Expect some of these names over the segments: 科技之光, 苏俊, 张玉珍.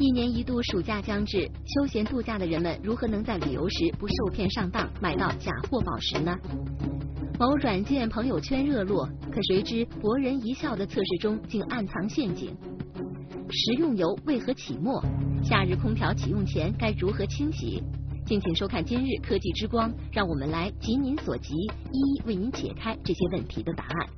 一年一度暑假将至，休闲度假的人们如何能在旅游时不受骗上当，买到假货宝石呢？某软件朋友圈热络，可谁知博人一笑的测试中竟暗藏陷阱。食用油为何起沫？夏日空调启用前该如何清洗？敬请收看今日科技之光，让我们来急您所急，一一为您解开这些问题的答案。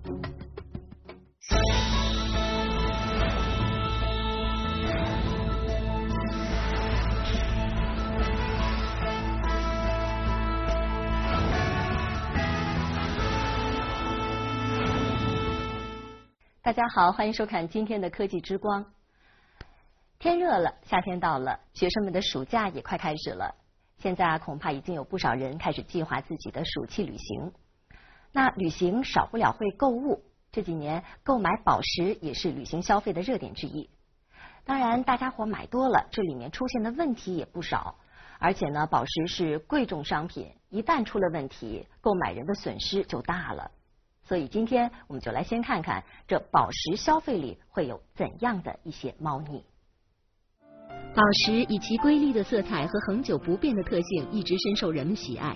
大家好，欢迎收看今天的科技之光。天热了，夏天到了，学生们的暑假也快开始了。现在恐怕已经有不少人开始计划自己的暑期旅行。那旅行少不了会购物，这几年购买宝石也是旅行消费的热点之一。当然，大家伙买多了，这里面出现的问题也不少。而且呢，宝石是贵重商品，一旦出了问题，购买人的损失就大了。所以今天我们就来先看看这宝石消费里会有怎样的一些猫腻。宝石以其瑰丽的色彩和恒久不变的特性一直深受人们喜爱，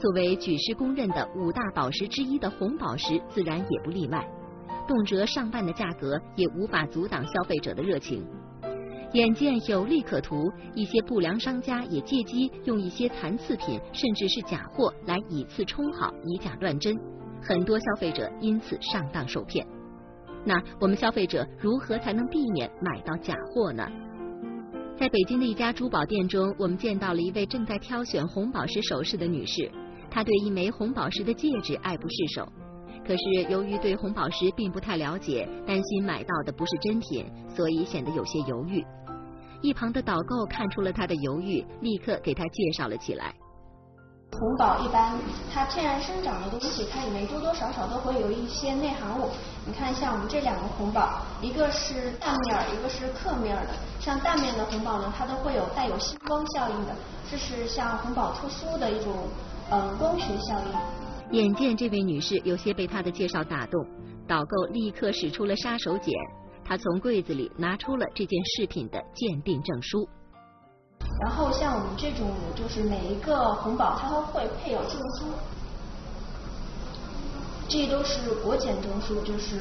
作为举世公认的五大宝石之一的红宝石自然也不例外，动辄上万的价格也无法阻挡消费者的热情。眼见有利可图，一些不良商家也借机用一些残次品甚至是假货来以次充好，以假乱真，很多消费者因此上当受骗。那我们消费者如何才能避免买到假货呢？在北京的一家珠宝店中，我们见到了一位正在挑选红宝石首饰的女士，她对一枚红宝石的戒指爱不释手。可是由于对红宝石并不太了解，担心买到的不是真品，所以显得有些犹豫。一旁的导购看出了她的犹豫，立刻给她介绍了起来。红宝一般它天然生长的东西，它里面多多少少都会有一些内含物。你看像我们这两个红宝，一个是淡面，一个是刻面的。像淡面的红宝呢，它都会有带有星光效应的，这是像红宝突苏的一种光学效应。眼见这位女士有些被她的介绍打动，导购立刻使出了杀手锏，她从柜子里拿出了这件饰品的鉴定证书。然后像我们这种，就是每一个红宝它都会配有证书，这都是国检证书，就是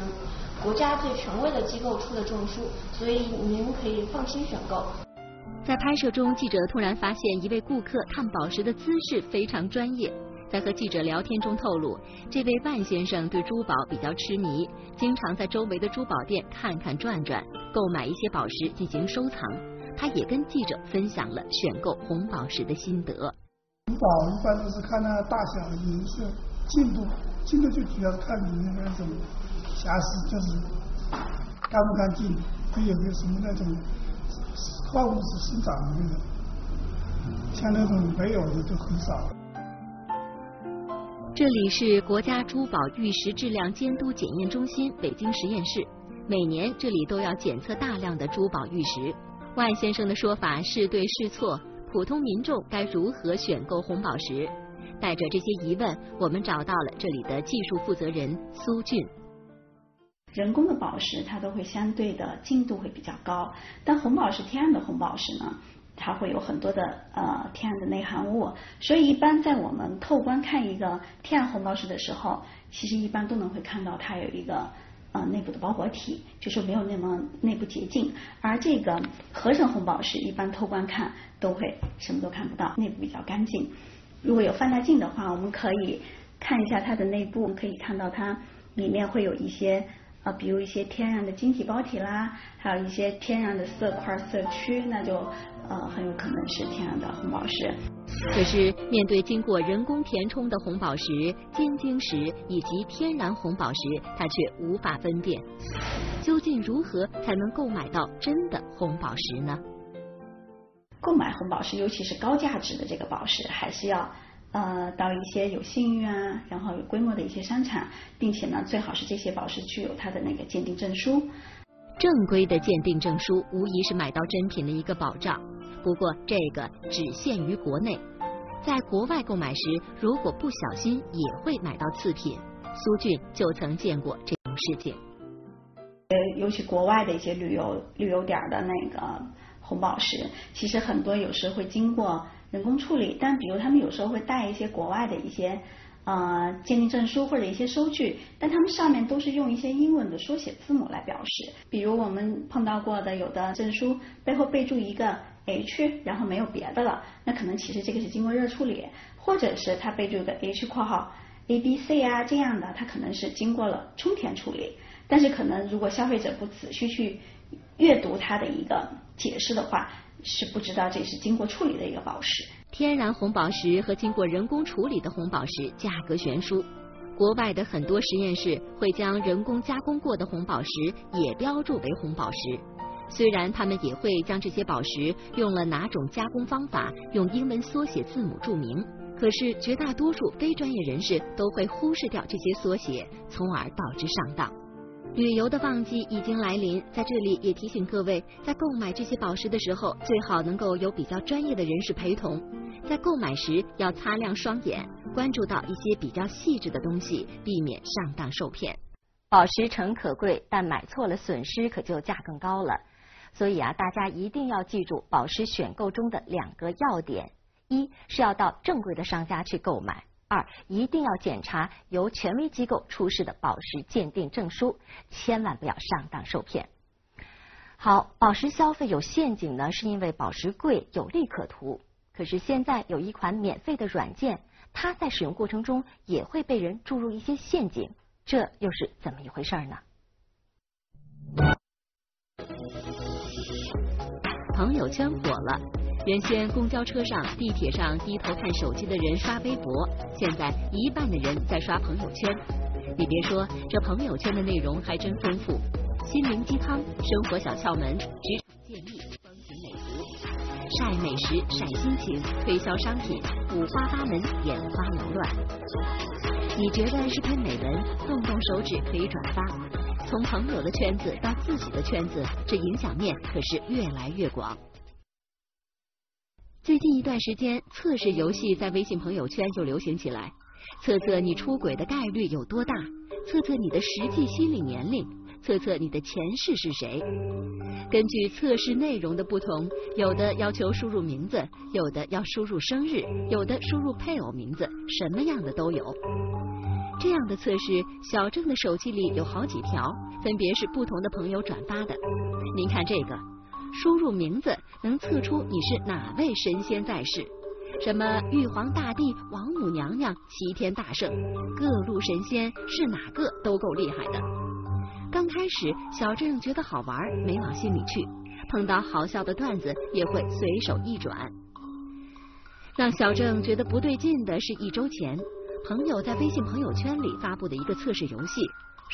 国家最权威的机构出的证书，所以您可以放心选购。在拍摄中，记者突然发现一位顾客看宝石的姿势非常专业。在和记者聊天中透露，这位万先生对珠宝比较痴迷，经常在周围的珠宝店看看转转，购买一些宝石进行收藏。他也跟记者分享了选购红宝石的心得。红宝一般都是看它的大小、颜色、进度，进度就主要看你那个什么瑕疵，就是干不干净，它有没有什么那种矿物质生长的那种，像那种没有的就很少。这里是国家珠宝玉石质量监督检验中心北京实验室，每年这里都要检测大量的珠宝玉石。万先生的说法是对是错，普通民众该如何选购红宝石？带着这些疑问，我们找到了这里的技术负责人苏俊。人工的宝石它都会相对的净度会比较高，但红宝石天然的红宝石呢，它会有很多的天然的内含物，所以一般在我们透光看一个天然红宝石的时候，其实一般都能会看到它有一个内部的包裹体，就是没有那么内部洁净，而这个合成红宝石一般透光看都会什么都看不到，内部比较干净。如果有放大镜的话，我们可以看一下它的内部，可以看到它里面会有一些比如一些天然的晶体包体啦，还有一些天然的色块色区，那就很有可能是天然的红宝石。可是面对经过人工填充的红宝石、尖晶石以及天然红宝石，它却无法分辨。究竟如何才能购买到真的红宝石呢？购买红宝石，尤其是高价值的这个宝石，还是要到一些有信誉啊，然后有规模的一些商场，并且呢，最好是这些宝石具有它的那个鉴定证书。正规的鉴定证书无疑是买到真品的一个保障，不过这个只限于国内，在国外购买时，如果不小心也会买到次品。苏俊就曾见过这种事情。尤其国外的一些旅游点的那个红宝石，其实很多有时候会经过人工处理，但比如他们有时候会带一些国外的一些鉴定证书或者一些收据，但他们上面都是用一些英文的缩写字母来表示，比如我们碰到过的有的证书背后备注一个 H， 然后没有别的了，那可能其实这个是经过热处理，或者是它备注个 H 括号 ABC 啊这样的，它可能是经过了充填处理，但是可能如果消费者不仔细去阅读它的一个解释的话，是不知道这是经过处理的一个宝石。天然红宝石和经过人工处理的红宝石价格悬殊，国外的很多实验室会将人工加工过的红宝石也标注为红宝石，虽然他们也会将这些宝石用了哪种加工方法用英文缩写字母注明，可是绝大多数非专业人士都会忽视掉这些缩写，从而导致上当。旅游的旺季已经来临，在这里也提醒各位，在购买这些宝石的时候，最好能够有比较专业的人士陪同。在购买时要擦亮双眼，关注到一些比较细致的东西，避免上当受骗。宝石诚可贵，但买错了损失可就价更高了。所以大家一定要记住宝石选购中的两个要点：一是要到正规的商家去购买。二，一定要检查由权威机构出示的宝石鉴定证书，千万不要上当受骗。好，宝石消费有陷阱呢，是因为宝石贵，有利可图。可是现在有一款免费的软件，它在使用过程中也会被人注入一些陷阱，这又是怎么一回事呢？朋友圈火了。原先公交车上、地铁上低头看手机的人刷微博，现在一半的人在刷朋友圈。你别说，这朋友圈的内容还真丰富，心灵鸡汤、生活小窍门、职场建议、风景美图、晒美食、晒心情、推销商品，五花八门，眼花缭乱。你觉得是篇美文，动动手指可以转发，从朋友的圈子到自己的圈子，这影响面可是越来越广。最近一段时间，测试游戏在微信朋友圈又流行起来，测测你出轨的概率有多大，测测你的实际心理年龄，测测你的前世是谁。根据测试内容的不同，有的要求输入名字，有的要输入生日，有的输入配偶名字，什么样的都有。这样的测试，小郑的手机里有好几条，分别是不同的朋友转发的。您看这个。输入名字能测出你是哪位神仙在世，什么玉皇大帝、王母娘娘、齐天大圣，各路神仙是哪个都够厉害的。刚开始小郑觉得好玩，没往心里去，碰到好笑的段子也会随手一转。让小郑觉得不对劲的是1周前，朋友在微信朋友圈里发布的一个测试游戏，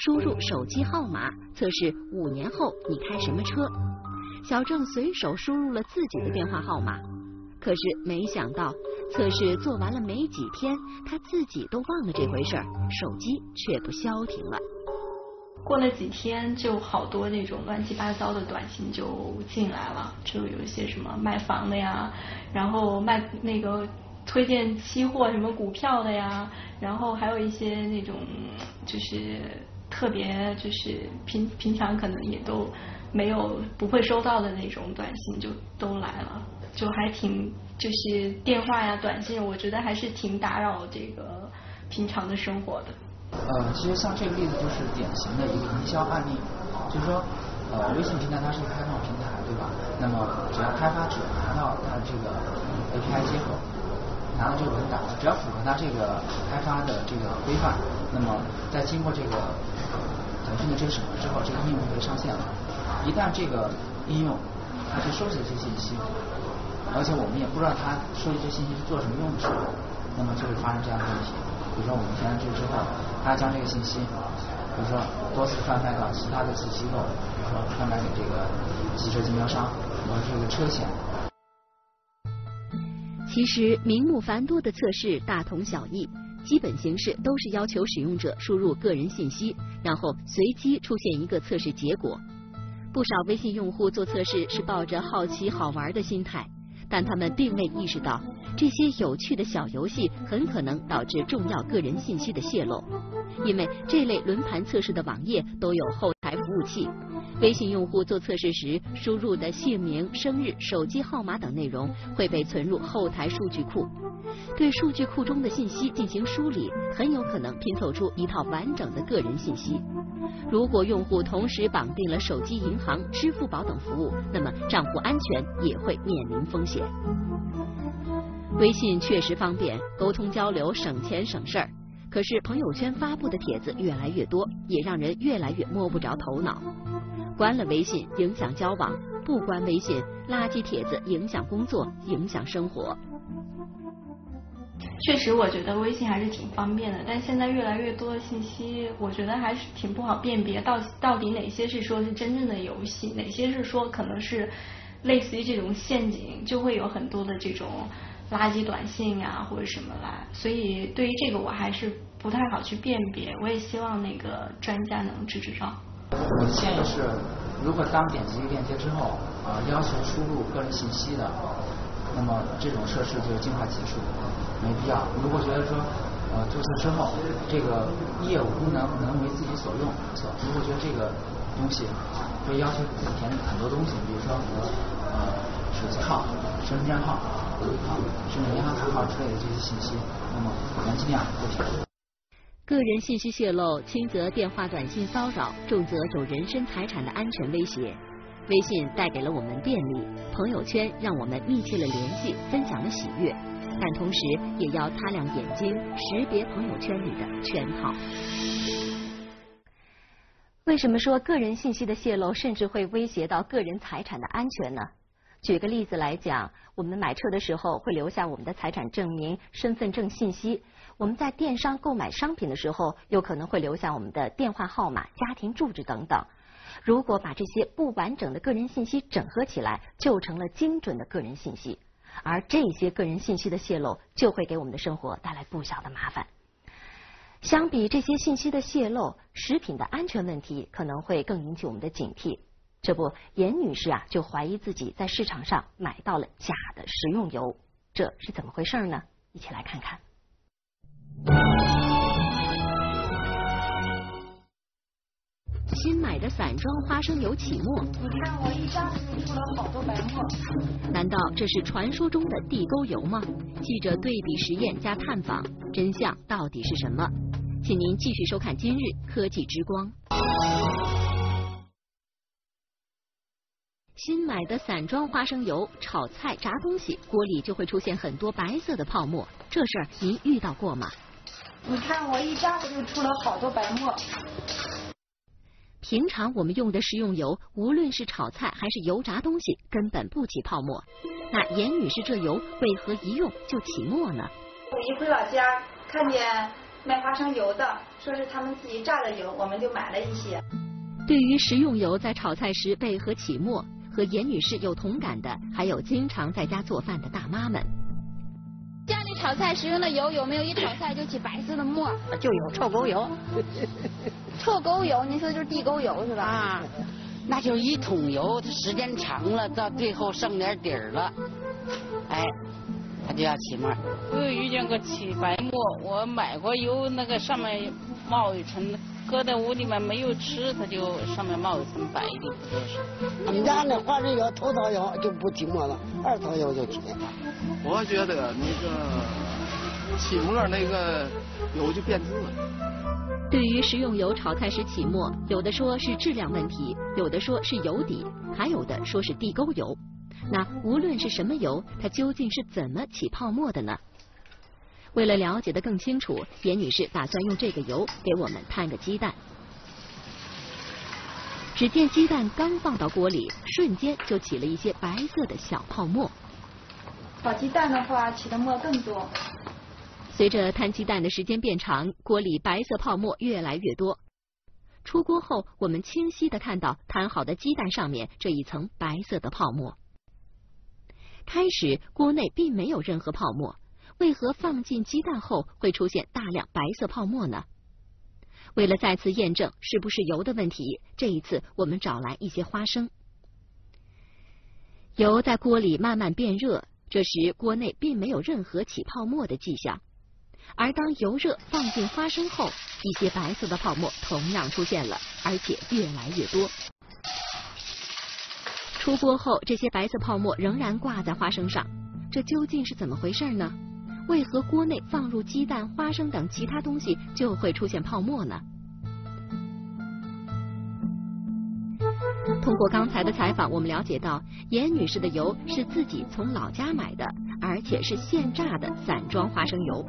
输入手机号码测试5年后你开什么车。小郑随手输入了自己的电话号码，可是没想到测试做完了没几天，他自己都忘了这回事儿，手机却不消停了。过了几天，就好多那种乱七八糟的短信就进来了，就有一些什么卖房的呀，然后卖那个推荐期货什么股票的呀，然后还有一些那种就是特别就是平常可能也都没有不会收到的那种短信就都来了，就还挺就是电话呀短信，我觉得还是挺打扰这个平常的生活的。其实像这个例子就是典型的一个营销案例，就是说微信平台它是一个开放平台，对吧？那么只要开发者拿到它这个 API 接口，拿到这个文档，只要符合它这个开发的这个规范，那么在经过这个腾讯的这个审核之后，这个应用就会上线了。一旦这个应用它去收集这些信息，而且我们也不知道它收集这些信息是做什么用处，那么就会发生这样的问题。比如说我们填上去之后，它将这个信息，比如说多次贩卖到其他的机构，比如说贩卖给这个汽车经销商或者这个车险。其实名目繁多的测试大同小异，基本形式都是要求使用者输入个人信息，然后随机出现一个测试结果。不少微信用户做测试是抱着好奇好玩的心态，但他们并未意识到这些有趣的小游戏很可能导致重要个人信息的泄露，因为这类轮盘测试的网页都有后台牌服务器。微信用户做测试时输入的姓名、生日、手机号码等内容会被存入后台数据库。对数据库中的信息进行梳理，很有可能拼凑出一套完整的个人信息。如果用户同时绑定了手机银行、支付宝等服务，那么账户安全也会面临风险。微信确实方便，沟通交流省钱省事儿。可是朋友圈发布的帖子越来越多，也让人越来越摸不着头脑。关了微信影响交往，不关微信，垃圾帖子影响工作，影响生活。确实，我觉得微信还是挺方便的，但现在越来越多的信息，我觉得还是挺不好辨别，到底哪些是说是真正的游戏，哪些是说可能是类似于这种陷阱，就会有很多的这种垃圾短信啊或者什么啦。所以对于这个我还是不太好去辨别，我也希望那个专家能支招。我建议是，如果当点击链接之后要求输入个人信息的，那么这种设置就尽快结束，没必要。如果觉得说注册之后这个业务功能能为自己所用，如果觉得这个东西会要求你填很多东西，比如说手机号、身份证号、甚至银行卡号之类的这些信息，那么能尽量不填。个人信息泄露，轻则电话短信骚扰，重则有人身财产的安全威胁。微信带给了我们便利，朋友圈让我们密切了联系，分享了喜悦，但同时也要擦亮眼睛，识别朋友圈里的圈套。为什么说个人信息的泄露甚至会威胁到个人财产的安全呢？举个例子来讲，我们买车的时候会留下我们的财产证明、身份证信息，我们在电商购买商品的时候有可能会留下我们的电话号码、家庭住址等等。如果把这些不完整的个人信息整合起来，就成了精准的个人信息，而这些个人信息的泄露就会给我们的生活带来不小的麻烦。相比这些信息的泄露，食品的安全问题可能会更引起我们的警惕。这不，严女士就怀疑自己在市场上买到了假的食用油，这是怎么回事呢？一起来看看。新买的散装花生油起沫，你看我一下子出了好多白沫。难道这是传说中的地沟油吗？记者对比实验加探访，真相到底是什么？请您继续收看今日《科技之光》。新买的散装花生油，炒菜、炸东西，锅里就会出现很多白色的泡沫，这事儿您遇到过吗？你看我一下子就出了好多白沫。平常我们用的食用油，无论是炒菜还是油炸东西，根本不起泡沫。那严女士这油为何一用就起沫呢？我一回老家，看见卖花生油的，说是他们自己榨的油，我们就买了一些。对于食用油在炒菜时为何起沫，和严女士有同感的，还有经常在家做饭的大妈们。家里炒菜使用的油有没有一炒菜就起白色的沫？就有臭狗油。臭狗油，您说就是地沟油是吧？啊，那就一桶油，它时间长了，到最后剩点底儿了，哎，它就要起沫。我有遇见过起白沫，我买过油，那个上面冒一层，搁在屋里面没有吃，它就上面冒一层白的，不就是？你家那花生油、头槽油就不起沫了，二槽油就起。我觉得那个起沫那个油就变质了。对于食用油炒菜时起沫，有的说是质量问题，有的说是油底，还有的说是地沟油。那无论是什么油，它究竟是怎么起泡沫的呢？为了了解得更清楚，严女士打算用这个油给我们摊个鸡蛋。只见鸡蛋刚放到锅里，瞬间就起了一些白色的小泡沫。炒鸡蛋的话，起的沫更多。随着摊鸡蛋的时间变长，锅里白色泡沫越来越多。出锅后，我们清晰地看到摊好的鸡蛋上面这一层白色的泡沫。开始锅内并没有任何泡沫，为何放进鸡蛋后会出现大量白色泡沫呢？为了再次验证是不是油的问题，这一次我们找来一些花生。油在锅里慢慢变热，这时锅内并没有任何起泡沫的迹象。而当油热放进花生后，一些白色的泡沫同样出现了，而且越来越多。出锅后，这些白色泡沫仍然挂在花生上，这究竟是怎么回事呢？为何锅内放入鸡蛋、花生等其他东西就会出现泡沫呢？ 通过刚才的采访，我们了解到，严女士的油是自己从老家买的，而且是现榨的散装花生油。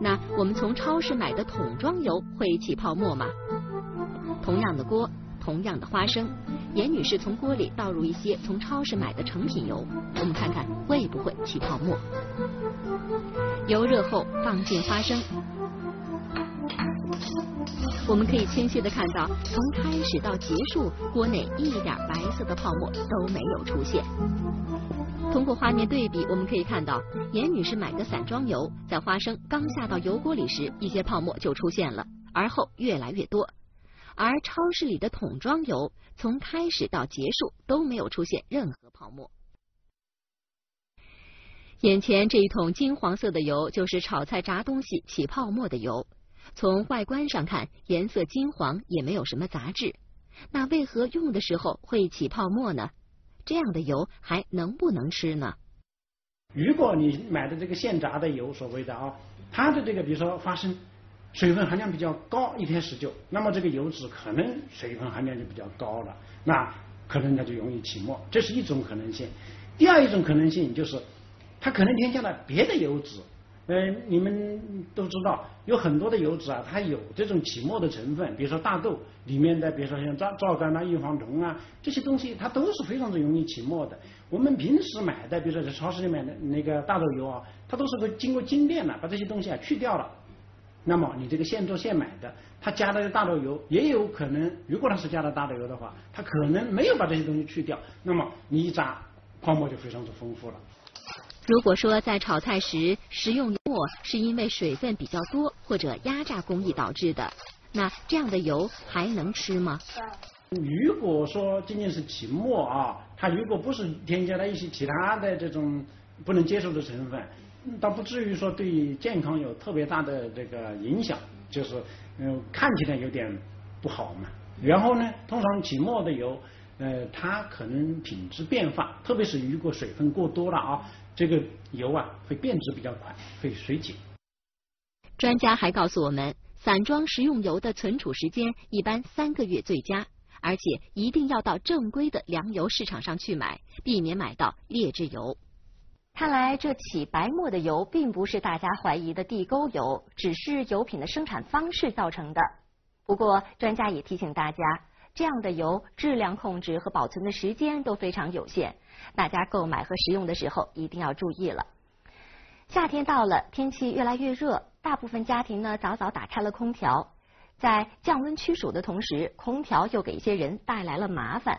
那我们从超市买的桶装油会起泡沫吗？同样的锅，同样的花生，严女士从锅里倒入一些从超市买的成品油，我们看看会不会起泡沫。油热后放进花生。 我们可以清晰的看到，从开始到结束，锅内一点白色的泡沫都没有出现。通过画面对比，我们可以看到，严女士买的散装油，在花生刚下到油锅里时，一些泡沫就出现了，而后越来越多。而超市里的桶装油，从开始到结束都没有出现任何泡沫。 眼前这一桶金黄色的油，就是炒菜炸东西起泡沫的油。从外观上看，颜色金黄，也没有什么杂质。那为何用的时候会起泡沫呢？这样的油还能不能吃呢？如果你买的这个现炸的油，所谓的啊，它的这个比如说花生，水分含量比较高，一天19，那么这个油脂可能水分含量就比较高了，那可能它就容易起沫，这是一种可能性。第二一种可能性就是， 它可能添加了别的油脂，你们都知道有很多的油脂啊，它有这种起沫的成分，比如说大豆里面的，比如说像皂苷啊、异黄酮啊这些东西，它都是非常容易起沫的。我们平时买的，比如说在超市里买的那个大豆油啊，它都是会经过精炼了，把这些东西啊去掉了。那么你这个现做现买的，它加的大豆油也有可能，如果它是加了大豆油的话，它可能没有把这些东西去掉，那么你一炸，泡沫就非常之丰富了。 如果说在炒菜时食用油是因为水分比较多或者压榨工艺导致的，那这样的油还能吃吗？如果说仅仅是起沫啊，它如果不是添加了一些其他的这种不能接受的成分，倒不至于说对健康有特别大的这个影响，就是看起来有点不好嘛。然后呢，通常起沫的油。 它可能品质变化，特别是如果水分过多了啊，这个油啊会变质比较快，会水解。专家还告诉我们，散装食用油的存储时间一般3个月最佳，而且一定要到正规的粮油市场上去买，避免买到劣质油。看来这起白沫的油并不是大家怀疑的地沟油，只是油品的生产方式造成的。不过，专家也提醒大家。 这样的油质量控制和保存的时间都非常有限，大家购买和食用的时候一定要注意了。夏天到了，天气越来越热，大部分家庭呢早早打开了空调，在降温驱暑的同时，空调又给一些人带来了麻烦。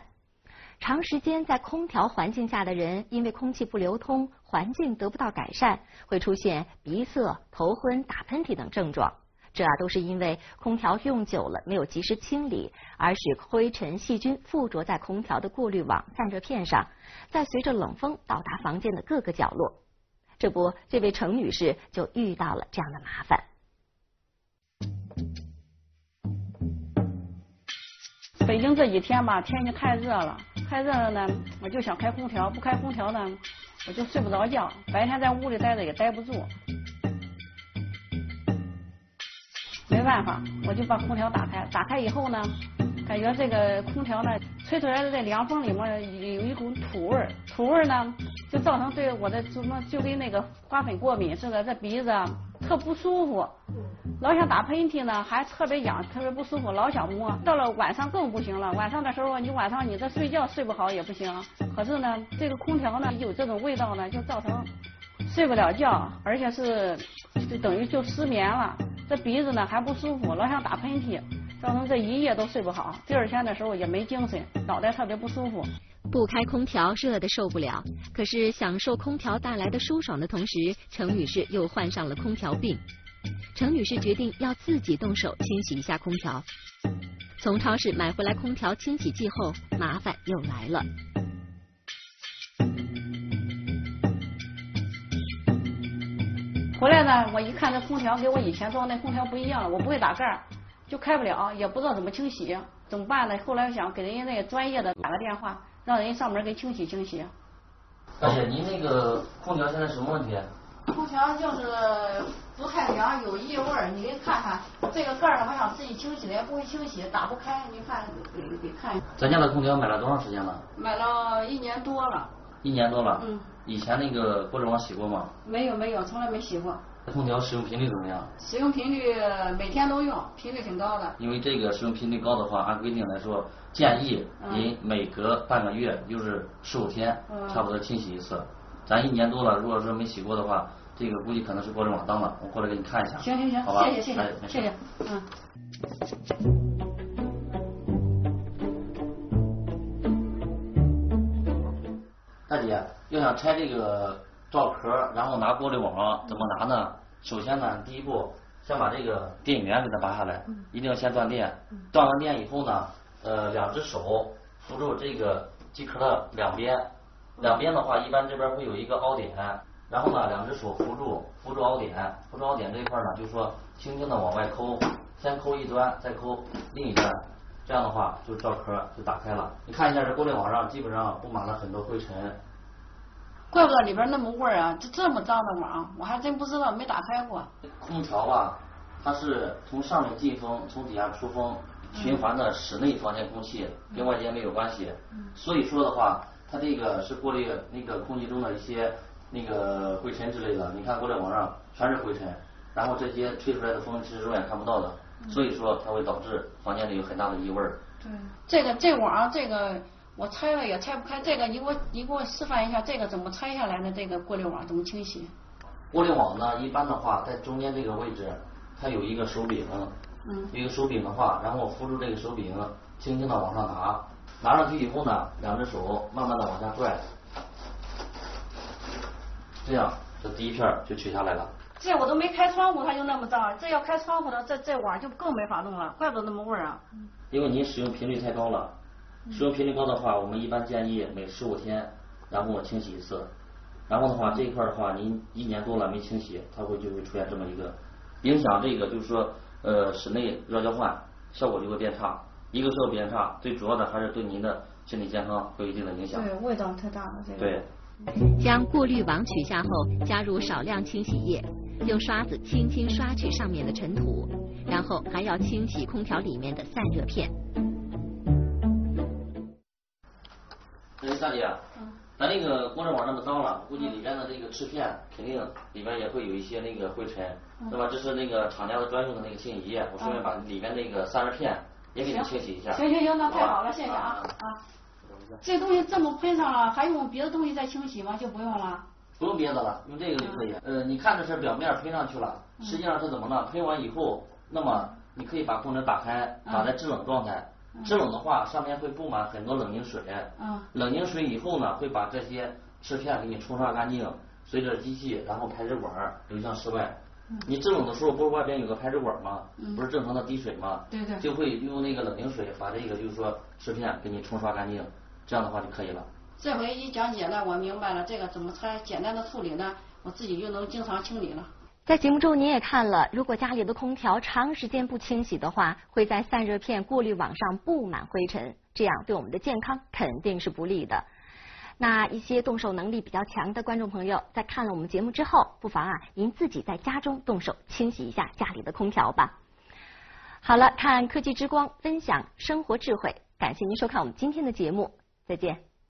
长时间在空调环境下的人，因为空气不流通，环境得不到改善，会出现鼻塞、头昏、打喷嚏等症状。 这啊都是因为空调用久了没有及时清理，而使灰尘细菌附着在空调的过滤网、散热片上，再随着冷风到达房间的各个角落。这不，这位程女士就遇到了这样的麻烦。北京这几天吧，天气太热了，太热了呢，我就想开空调，不开空调呢，我就睡不着觉，白天在屋里待着也待不住。 没办法，我就把空调打开。打开以后呢，感觉这个空调呢吹出来的这凉风里面有一股土味儿，土味儿呢就造成对我的什么就跟那个花粉过敏似的，这鼻子特不舒服，老想打喷嚏呢，还特别痒，特别不舒服，老想摸。到了晚上更不行了，晚上的时候你这睡觉睡不好也不行。可是呢，这个空调呢有这种味道呢，就造成睡不了觉，而且是就等于就失眠了。 这鼻子呢还不舒服，老想打喷嚏，造成这一夜都睡不好。第二天的时候也没精神，脑袋特别不舒服。不开空调，热的受不了。可是享受空调带来的舒爽的同时，程女士又患上了空调病。程女士决定要自己动手清洗一下空调。从超市买回来空调清洗剂后，麻烦又来了。回来呢，我一看这空调给我以前装那空调不一样了，我不会打盖，就开不了，也不知道怎么清洗，怎么办呢？后来想给人家那个专业的打个电话，让人家上门给清洗清洗。大姐，您那个空调现在什么问题？空调就是不太凉，有异味儿。你给看看这个盖儿的话，想自己清洗的也不会清洗，打不开。你看，给看。咱家的空调买了多长时间了？买了1年多了。1年多了。嗯。以前那个锅枕网洗过吗？没有，从来没洗过。空调使用频率怎么样？使用频率每天都用，频率挺高的。因为这个使用频率高的话，按规定来说，建议您每隔半个月，就是15天，差不多清洗一次。咱1年多了，如果说没洗过的话，这个估计可能是锅枕网脏了，我过来给你看一下。行，好吧，谢谢，嗯。大姐，要想拆这个罩壳，然后拿锅枕网怎么拿呢？首先呢，第一步，先把这个电源给它拔下来，一定要先断电。断完电以后呢，两只手扶住这个机壳的两边。两边的话，一般这边会有一个凹点，然后呢，两只手扶住凹点，扶住凹点这一块呢，就是说轻轻的往外抠，先抠一端，再抠另一端，这样的话就罩壳就打开了。你看一下这锅枕网上基本上布满了很多灰尘，怪不得里边那么味儿啊！这么脏的网，我还真不知道，没打开过。空调吧，它是从上面进风，从底下出风，循环的室内房间空气，跟外界没有关系。所以说的话，它这个是过滤那个空气中的一些那个灰尘之类的，你看锅枕网上全是灰尘，然后这些吹出来的风其实肉眼看不到的，所以说它会导致房间里有很大的异味儿。对，这个我拆了也拆不开，这个你给我示范一下，这个怎么拆下来呢？这个锅滤网怎么清洗？锅滤网呢，一般的话在中间这个位置，它有一个手柄，一个手柄的话，然后扶住这个手柄，轻轻的往上拿。拿上去以后呢，两只手慢慢的往下拽，这样这第一片就取下来了。这我都没开窗户，它就那么脏。这要开窗户的，这网就更没法弄了，怪不得那么味儿啊。因为您使用频率太高了，使用频率高的话，我们一般建议每15天，然后清洗一次。然后的话，这一块的话，您1年多了没清洗，它就会出现这么一个影响。这个就是说，室内热交换效果就会变差。一个时候变差，最主要的还是对您的身体健康会有一定的影响。对，味道太大了。这个对。将过滤网取下后，加入少量清洗液，用刷子轻轻刷去上面的尘土，然后还要清洗空调里面的散热片。大姐，咱这个锅枕网那么脏了，估计里边的这个齿片肯定里边也会有一些那个灰尘，对吧？这是那个厂家的专用的那个清洗液，我顺便把里面那个散热片也给你清洗一下。行，那太好了，谢谢啊！这东西这么喷上了，还用别的东西再清洗吗？就不用了？不用别的了，用这个就可以。你看这是表面喷上去了，实际上是怎么呢？喷完以后，那么你可以把功能打开，打在制冷状态。制冷的话，上面会布满很多冷凝水。冷凝水以后呢，会把这些齿片给你冲刷干净，随着机器然后排水管流向室外。你制冷的时候不是外边有个排水管吗？不是正常的滴水吗？对，就会用那个冷凝水把这个就是说齿片给你冲刷干净，这样的话就可以了。这回一讲解呢，我明白了这个怎么拆，简单的处理呢，我自己就能经常清理了。在节目中您也看了，如果家里的空调长时间不清洗的话，会在散热片、过滤网上布满灰尘，这样对我们的健康肯定是不利的。那一些动手能力比较强的观众朋友，在看了我们节目之后，不妨您自己在家中动手清洗一下家里的空调吧。好了，看科技之光，分享生活智慧，感谢您收看我们今天的节目，再见。